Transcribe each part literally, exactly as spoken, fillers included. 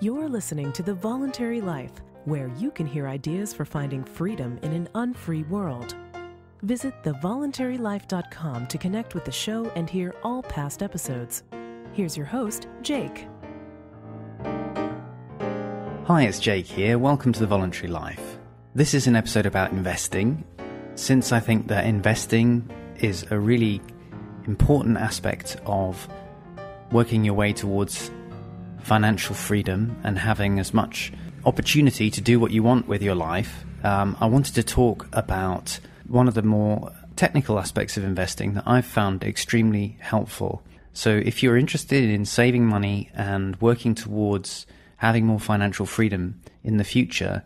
You're listening to The Voluntary Life, where you can hear ideas for finding freedom in an unfree world. Visit the voluntary life dot com to connect with the show and hear all past episodes. Here's your host, Jake. Hi, it's Jake here. Welcome to The Voluntary Life. This is an episode about investing, since I think that investing is a really important aspect of working your way towards financial freedom and having as much opportunity to do what you want with your life. Um, I wanted to talk about one of the more technical aspects of investing that I've found extremely helpful. So if you're interested in saving money and working towards having more financial freedom in the future,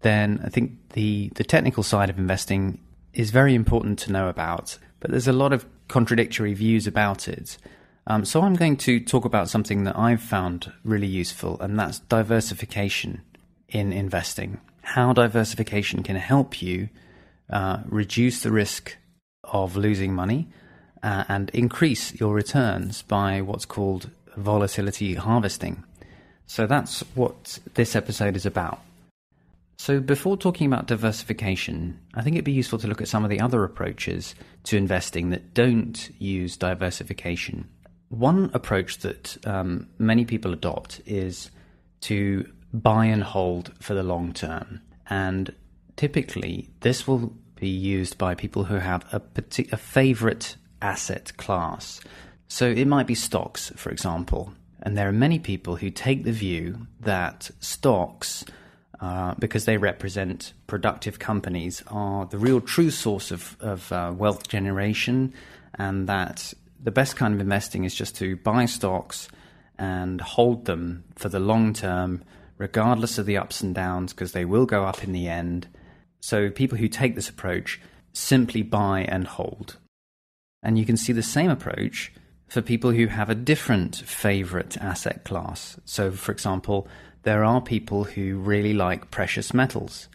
then I think the, the technical side of investing is very important to know about, but there's a lot of contradictory views about it. Um, so I'm going to talk about something that I've found really useful, and that's diversification in investing. How diversification can help you uh, reduce the risk of losing money uh, and increase your returns by what's called volatility harvesting. So that's what this episode is about. So before talking about diversification, I think it'd be useful to look at some of the other approaches to investing that don't use diversification. One approach that um, many people adopt is to buy and hold for the long term. And typically this will be used by people who have a, partic- a favorite asset class. So it might be stocks, for example. And there are many people who take the view that stocks, Uh, because they represent productive companies, are the real true source of, of uh, wealth generation, and that the best kind of investing is just to buy stocks and hold them for the long term, regardless of the ups and downs, because they will go up in the end. So people who take this approach simply buy and hold. And you can see the same approach for people who have a different favorite asset class. So, for example, there are people who really like precious metals,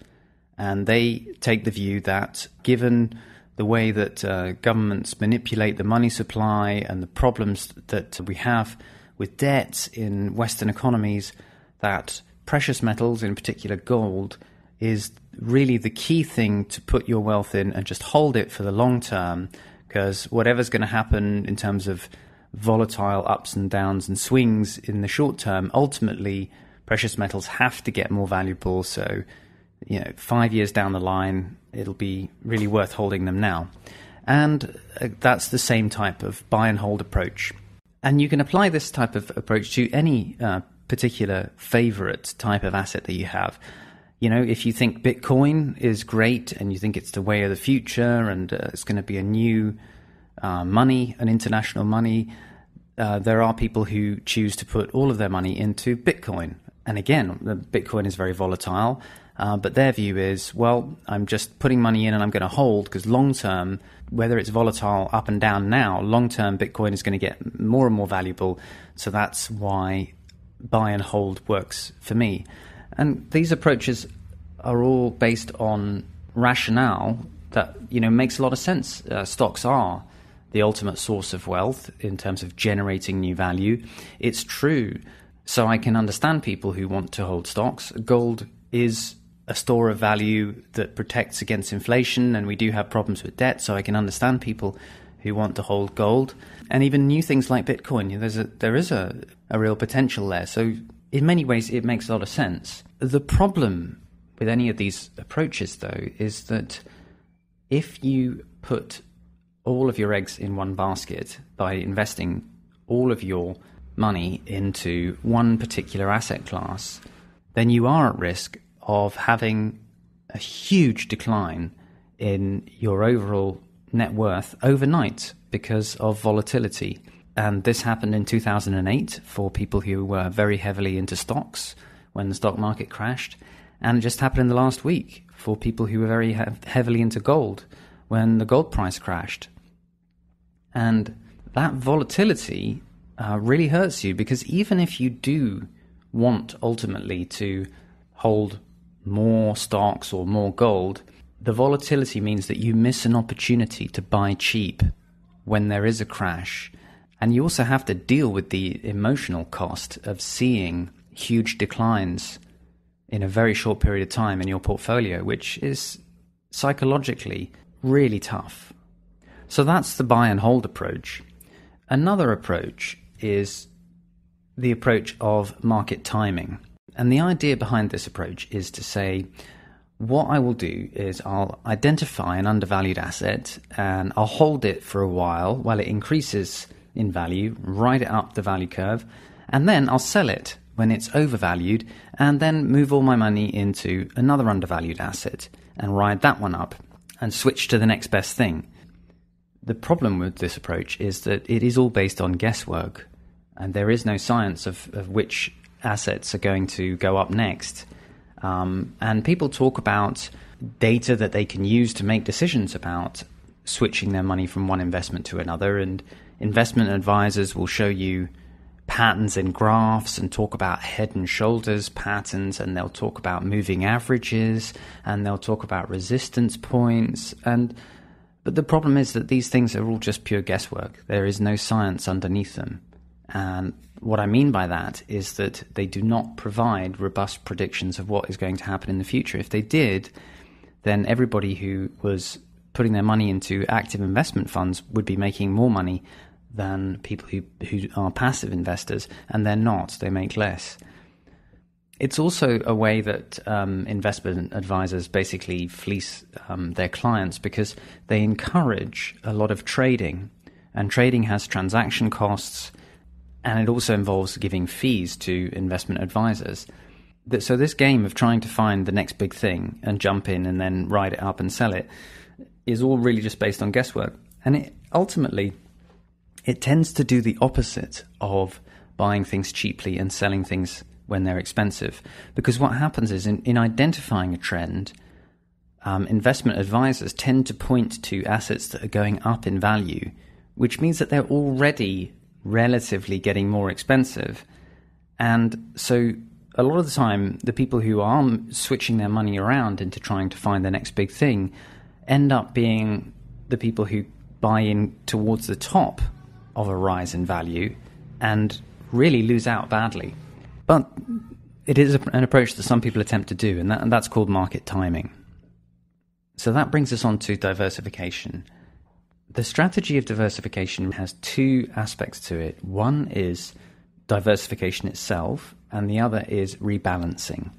and they take the view that given the way that uh, governments manipulate the money supply and the problems that we have with debt in Western economies, that precious metals, in particular gold, is really the key thing to put your wealth in and just hold it for the long term, because whatever's going to happen in terms of volatile ups and downs and swings in the short term, ultimately precious metals have to get more valuable, so you know, five years down the line, it'll be really worth holding them now. And uh, that's the same type of buy and hold approach. And you can apply this type of approach to any uh, particular favorite type of asset that you have. You know, if you think Bitcoin is great and you think it's the way of the future and uh, it's going to be a new uh, money, an international money, uh, there are people who choose to put all of their money into Bitcoin. And again, Bitcoin is very volatile, uh, but their view is, well, I'm just putting money in and I'm going to hold, because long-term, whether it's volatile up and down now, long-term Bitcoin is going to get more and more valuable. So that's why buy and hold works for me. And these approaches are all based on rationale that, you know, makes a lot of sense. Uh, stocks are the ultimate source of wealth in terms of generating new value. It's true. So I can understand people who want to hold stocks. Gold is a store of value that protects against inflation, and we do have problems with debt, so I can understand people who want to hold gold. And even new things like Bitcoin, there's a, there is a, a real potential there. So in many ways, it makes a lot of sense. The problem with any of these approaches, though, is that if you put all of your eggs in one basket by investing all of your money into one particular asset class, then you are at risk of having a huge decline in your overall net worth overnight because of volatility. And this happened in two thousand eight for people who were very heavily into stocks when the stock market crashed, and it just happened in the last week for people who were very hev- heavily into gold when the gold price crashed. And that volatility Uh, really hurts you, because even if you do want ultimately to hold more stocks or more gold, the volatility means that you miss an opportunity to buy cheap when there is a crash. And you also have to deal with the emotional cost of seeing huge declines in a very short period of time in your portfolio, which is psychologically really tough. So that's the buy and hold approach. Another approach is the approach of market timing. And the idea behind this approach is to say, what I will do is I'll identify an undervalued asset and I'll hold it for a while while it increases in value, ride it up the value curve, and then I'll sell it when it's overvalued and then move all my money into another undervalued asset and ride that one up and switch to the next best thing. The problem with this approach is that it is all based on guesswork and there is no science of, of which assets are going to go up next. Um, and people talk about data that they can use to make decisions about switching their money from one investment to another. And investment advisors will show you patterns in graphs and talk about head and shoulders patterns. And they'll talk about moving averages and they'll talk about resistance points. And but the problem is that these things are all just pure guesswork. There is no science underneath them. And what I mean by that is that they do not provide robust predictions of what is going to happen in the future. If they did, then everybody who was putting their money into active investment funds would be making more money than people who, who are passive investors, and they're not. They make less. It's also a way that um, investment advisors basically fleece um, their clients because they encourage a lot of trading, and trading has transaction costs. And it also involves giving fees to investment advisors. So this game of trying to find the next big thing and jump in and then ride it up and sell it is all really just based on guesswork. And it, ultimately, it tends to do the opposite of buying things cheaply and selling things when they're expensive. Because what happens is in, in identifying a trend, um, investment advisors tend to point to assets that are going up in value, which means that they're already relatively getting more expensive. And so a lot of the time, the people who are switching their money around into trying to find the next big thing end up being the people who buy in towards the top of a rise in value and really lose out badly. But it is an approach that some people attempt to do, and, that, and that's called market timing. So that brings us on to diversification. The strategy of diversification has two aspects to it. One is diversification itself, and the other is rebalancing.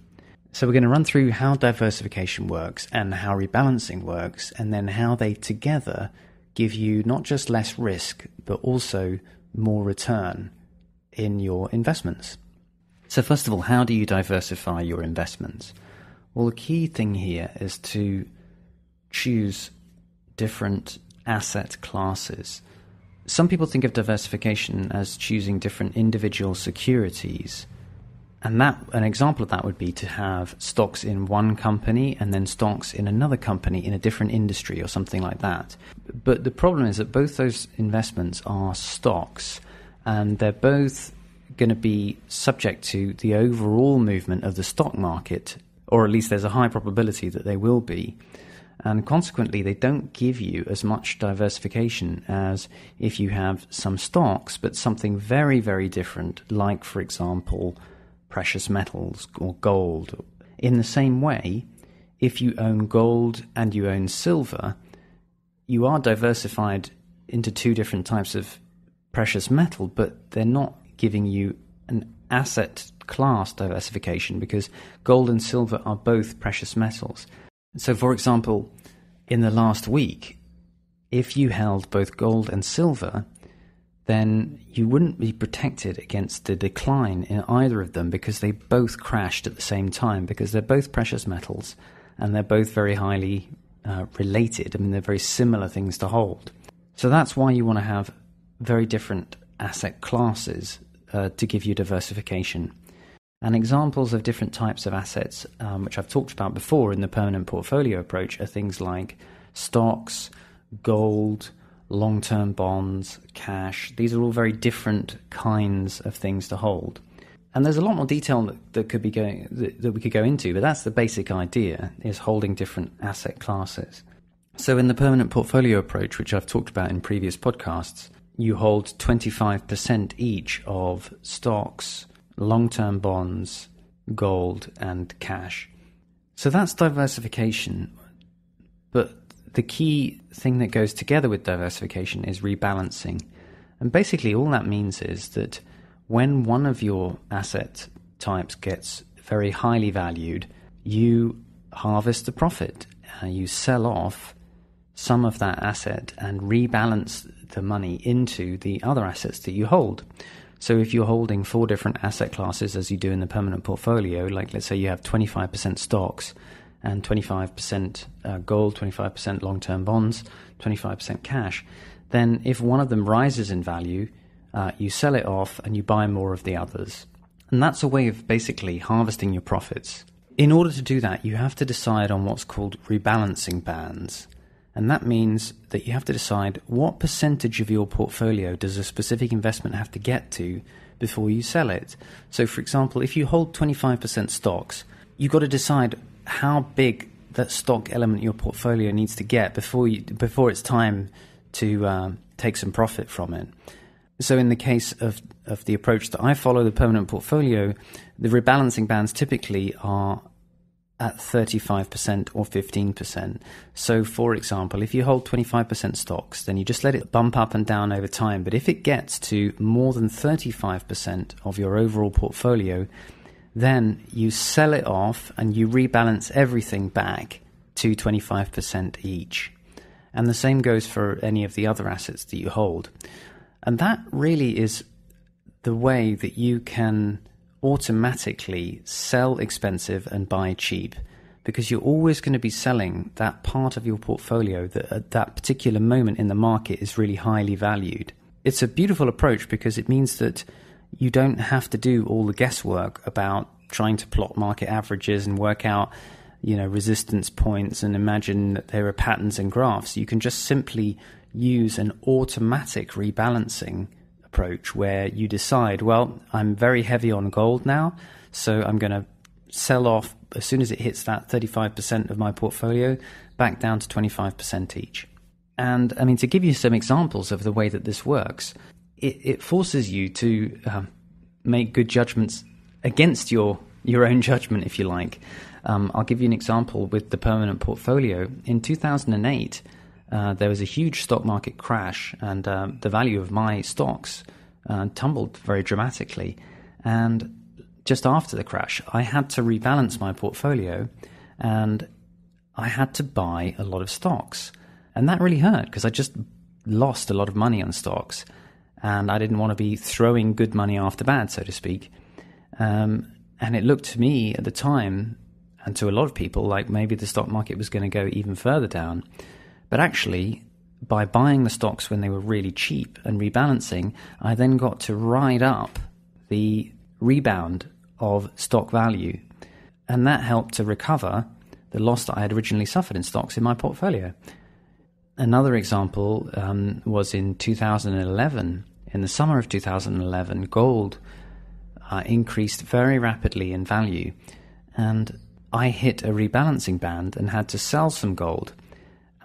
So we're going to run through how diversification works and how rebalancing works, and then how they together give you not just less risk, but also more return in your investments. So first of all, how do you diversify your investments? Well, the key thing here is to choose different asset classes. Some people think of diversification as choosing different individual securities, and that an example of that would be to have stocks in one company and then stocks in another company in a different industry or something like that. But the problem is that both those investments are stocks, and they're both going to be subject to the overall movement of the stock market, or at least there's a high probability that they will be. And consequently, they don't give you as much diversification as if you have some stocks, but something very, very different, like, for example, precious metals or gold. In the same way, if you own gold and you own silver, you are diversified into two different types of precious metal, but they're not giving you an asset class diversification because gold and silver are both precious metals. So, for example, in the last week, if you held both gold and silver, then you wouldn't be protected against the decline in either of them because they both crashed at the same time, because they're both precious metals and they're both very highly uh, related. I mean, they're very similar things to hold. So that's why you want to have very different asset classes uh, to give you diversification. And examples of different types of assets, um, which I've talked about before in the permanent portfolio approach, are things like stocks, gold, long-term bonds, cash. These are all very different kinds of things to hold. And there's a lot more detail that, that could be going that, that we could go into, but that's the basic idea, is holding different asset classes. So in the permanent portfolio approach, which I've talked about in previous podcasts, you hold twenty-five percent each of stocks, long-term bonds, gold, and cash. So that's diversification. But the key thing that goes together with diversification is rebalancing. And basically all that means is that when one of your asset types gets very highly valued, you harvest the profit. Uh, you sell off some of that asset and rebalance the money into the other assets that you hold. So if you're holding four different asset classes, as you do in the permanent portfolio, like let's say you have twenty-five percent stocks and twenty-five percent uh, gold, twenty-five percent long-term bonds, twenty-five percent cash, then if one of them rises in value, uh, you sell it off and you buy more of the others. And that's a way of basically harvesting your profits. In order to do that, you have to decide on what's called rebalancing bands. And that means that you have to decide what percentage of your portfolio does a specific investment have to get to before you sell it. So for example, if you hold twenty-five percent stocks, you've got to decide how big that stock element your portfolio needs to get before you, before it's time to uh, take some profit from it. So in the case of, of the approach that I follow, the permanent portfolio, the rebalancing bands typically are at thirty-five percent or fifteen percent. So for example, if you hold twenty-five percent stocks, then you just let it bump up and down over time. But if it gets to more than thirty-five percent of your overall portfolio, then you sell it off and you rebalance everything back to twenty-five percent each. And the same goes for any of the other assets that you hold. And that really is the way that you can automatically sell expensive and buy cheap, because you're always going to be selling that part of your portfolio that at that particular moment in the market is really highly valued. It's a beautiful approach because it means that you don't have to do all the guesswork about trying to plot market averages and work out, you know, resistance points and imagine that there are patterns and graphs. You can just simply use an automatic rebalancing approach where you decide, well, I'm very heavy on gold now, so I'm going to sell off as soon as it hits that thirty-five percent of my portfolio back down to twenty-five percent each. And I mean, to give you some examples of the way that this works, it, it forces you to uh, make good judgments against your, your own judgment, if you like. Um, I'll give you an example with the permanent portfolio. In two thousand eight, Uh, there was a huge stock market crash, and uh, the value of my stocks uh, tumbled very dramatically. And just after the crash, I had to rebalance my portfolio, and I had to buy a lot of stocks. And that really hurt because I just lost a lot of money on stocks, and I didn't want to be throwing good money after bad, so to speak. Um, and it looked to me at the time, and to a lot of people, like maybe the stock market was going to go even further down. But actually, by buying the stocks when they were really cheap and rebalancing, I then got to ride up the rebound of stock value. And that helped to recover the loss that I had originally suffered in stocks in my portfolio. Another example um, was in two thousand eleven. In the summer of two thousand eleven, gold uh, increased very rapidly in value. And I hit a rebalancing band and had to sell some gold.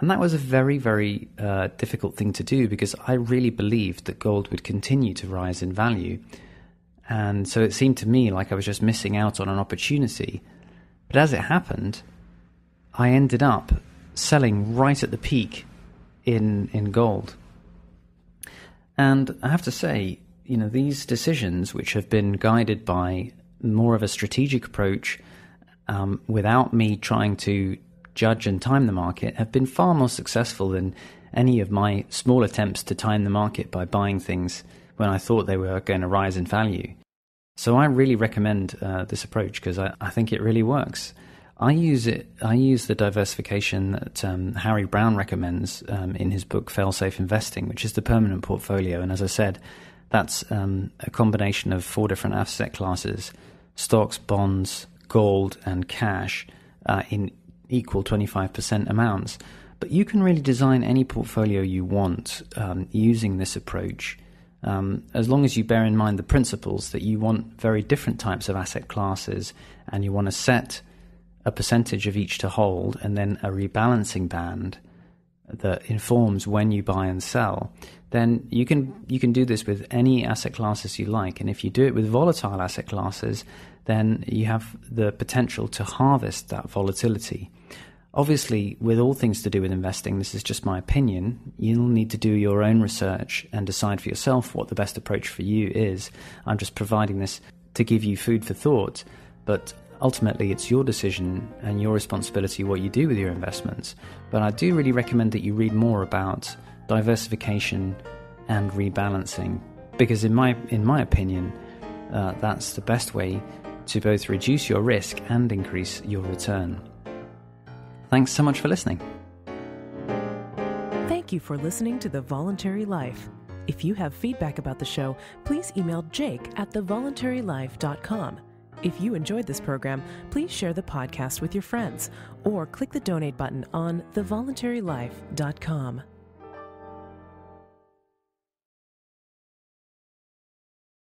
And that was a very, very uh, difficult thing to do because I really believed that gold would continue to rise in value. And so it seemed to me like I was just missing out on an opportunity. But as it happened, I ended up selling right at the peak in, in gold. And I have to say, you know, these decisions, which have been guided by more of a strategic approach, um, without me trying to judge and time the market, have been far more successful than any of my small attempts to time the market by buying things when I thought they were going to rise in value. So I really recommend uh, this approach because I, I think it really works. I use it. I use the diversification that um, Harry Browne recommends um, in his book Fail-Safe Investing, which is the permanent portfolio. And as I said, that's um, a combination of four different asset classes: stocks, bonds, gold, and cash uh, in equal twenty-five percent amounts. But you can really design any portfolio you want um, using this approach, um, as long as you bear in mind the principles that you want very different types of asset classes, and you want to set a percentage of each to hold and then a rebalancing band that informs when you buy and sell, then you can you can do this with any asset classes you like. And if you do it with volatile asset classes, then you have the potential to harvest that volatility. Obviously, with all things to do with investing, this is just my opinion. You'll need to do your own research and decide for yourself what the best approach for you is. I'm just providing this to give you food for thought, but ultimately it's your decision and your responsibility what you do with your investments. But I do really recommend that you read more about diversification and rebalancing, because in my in my opinion, uh, that's the best way to both reduce your risk and increase your return. Thanks so much for listening. Thank you for listening to The Voluntary Life. If you have feedback about the show, please email Jake at the voluntary life dot com. If you enjoyed this program, please share the podcast with your friends or click the donate button on the voluntary life dot com.